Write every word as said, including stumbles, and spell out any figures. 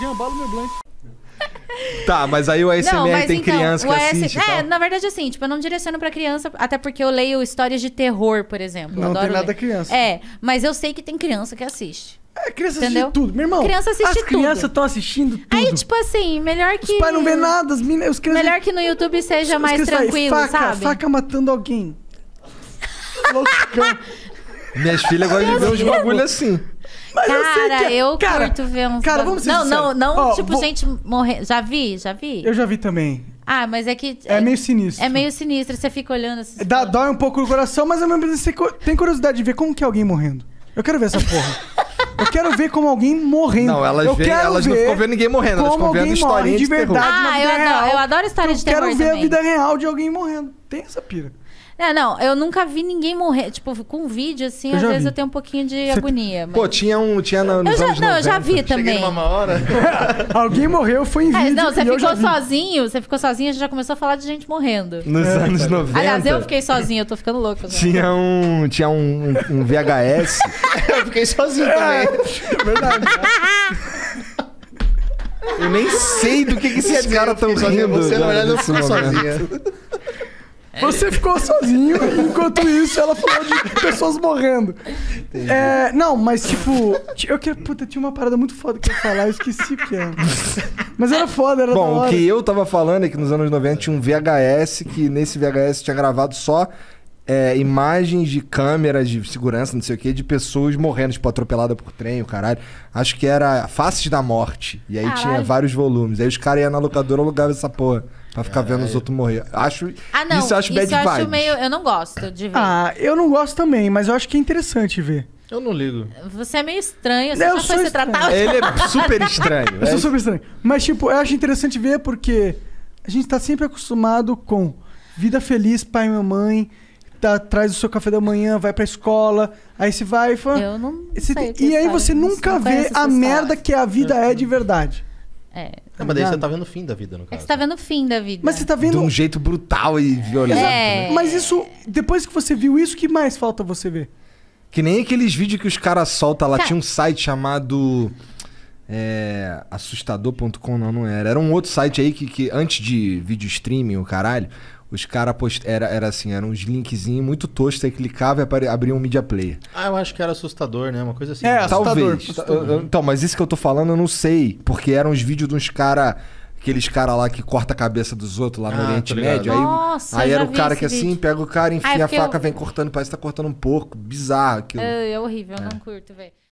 Jambalo meu blank. Tá, mas aí o A S M R não, mas tem então, criança que A S... assiste. É, na verdade assim, tipo, eu não direciono pra criança, até porque eu leio histórias de terror, por exemplo. Não adoro tem nada ler. Criança. É, mas eu sei que tem criança que assiste. É, criança Entendeu? Assiste tudo, meu irmão. Criança assiste as crianças estão assistindo tudo. Aí, tipo assim, melhor que... Os pais não vê nada, as meninas... Os crianças... Melhor que no YouTube seja os mais tranquilo, faca, sabe? Faca matando alguém. Loucão. Minhas filhas gostam de ver uns bagulho assim. Mas cara, eu, é... eu cara, curto ver uns... Cara, vamos ser Não, não, não, ó, tipo, vou... gente morrer... Já vi, já vi? Eu já vi também. Ah, mas é que... É, é meio sinistro. É meio sinistro, você fica olhando assim... Dá, dói um pouco no coração, mas ao mesmo tempo você tem curiosidade de ver como que é alguém morrendo. Eu quero ver essa porra. Eu quero ver como alguém morrendo. Não, elas, eu vê, quero elas ver não ficam vendo ninguém morrendo. Elas ficam vendo historinha de, de verdade. Ah, na eu, vida adoro, real. eu adoro história eu de terror. Eu quero ver também. a vida real de alguém morrendo. Tem essa pira. Não, não, eu nunca vi ninguém morrer. Tipo, com vídeo, assim, às vi. vezes eu tenho um pouquinho de Você... agonia. Mas... Pô, tinha um... Tinha na, nos eu já, anos não, noventa. Eu já vi também. Cheguei numa hora. Alguém morreu, foi em vídeo. É, não, você ficou sozinho, você ficou sozinho, a gente já começou a falar de gente morrendo. Nos é, anos cara. noventa. Aliás, eu fiquei sozinho, eu tô ficando louco. Tinha um... Tinha um, um V H S. Eu fiquei sozinho também. É, verdade. Eu nem sei do que, que esses caras tão rindo. Você, na verdade, eu fiquei sozinha. Você ficou sozinho, enquanto isso ela falou de pessoas morrendo. É, não, mas tipo... Eu quero... Puta, tinha uma parada muito foda que eu ia falar, eu esqueci que era. Mas era foda, era Bom, o que eu tava falando é que nos anos noventa tinha um V H S, que nesse V H S tinha gravado só é, imagens de câmeras de segurança, não sei o que, de pessoas morrendo, tipo, atropelada por trem, o caralho. Acho que era Faces da Morte. E aí ah, tinha ai. vários volumes. Aí os caras iam na locadora e alugavam essa porra. Pra ficar vendo os outros morrer. Acho... Ah, não. Isso eu acho isso bad eu acho meio... Eu não gosto de ver. Ah, eu não gosto também, mas eu acho que é interessante ver. Eu não ligo. Você é meio estranho. Você eu já foi se estranho. tratar? Ele é super estranho. Eu é. sou super estranho. Mas, tipo, eu acho interessante ver porque a gente tá sempre acostumado com vida feliz, pai e mamãe, tá atrás do seu café da manhã, vai pra escola, aí você vai e fala... Eu não você... sei E aí você nunca você vê a merda história. que a vida eu é não. de verdade. É... Não, mas daí você tá vendo o fim da vida, no caso. É que você tá vendo o fim da vida. Mas você tá vendo... De um jeito brutal e violento. É. Mas isso... Depois que você viu isso, o que mais falta você ver? Que nem aqueles vídeos que os caras soltam lá. Tá. Tinha um site chamado... É, assustador ponto com, não, não era. Era um outro site aí que, que antes de vídeo streaming, o caralho... Os caras post... era, era assim, eram uns linkzinhos muito tostos, aí clicava e abria um media player. Ah, eu acho que era assustador, né? Uma coisa assim. É, assustador. Talvez. Assustador. Então, mas isso que eu tô falando eu não sei, porque eram os vídeos de uns caras, aqueles caras lá que corta a cabeça dos outros lá no ah, Oriente Médio. Aí, Nossa, aí era o cara que assim, vídeo. pega o cara, enfia ah, é a faca, eu... vem cortando, parece que tá cortando um porco. Bizarro aquilo. É, é horrível, é. eu não curto, velho.